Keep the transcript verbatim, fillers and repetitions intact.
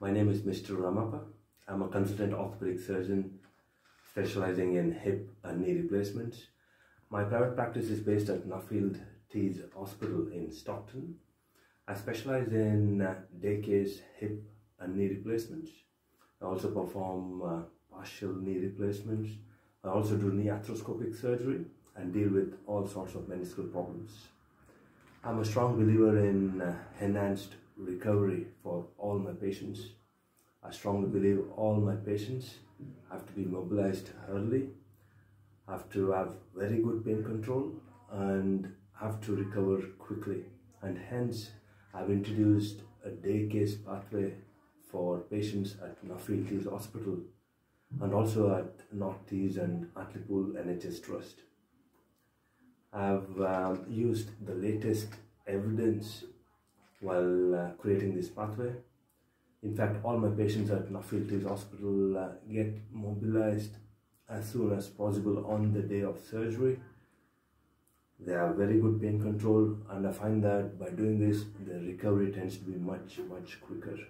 My name is Mister Ramappa. I'm a consultant orthopedic surgeon specializing in hip and knee replacements. My private practice is based at North Tees Hospital in Stockton. I specialize in day case hip and knee replacements. I also perform uh, partial knee replacements. I also do knee arthroscopic surgery and deal with all sorts of meniscal problems. I'm a strong believer in uh, enhanced recovery for all my patients. I strongly believe all my patients have to be mobilized early, have to have very good pain control, and have to recover quickly. And hence, I've introduced a day case pathway for patients at North Tees Hospital and also at North Tees and Hartlepool N H S Trust. I've uh, used the latest evidence while uh, creating this pathway. In fact, all my patients at North Tees Hospital uh, get mobilized as soon as possible on the day of surgery. They have very good pain control, and I find that by doing this, the recovery tends to be much, much quicker.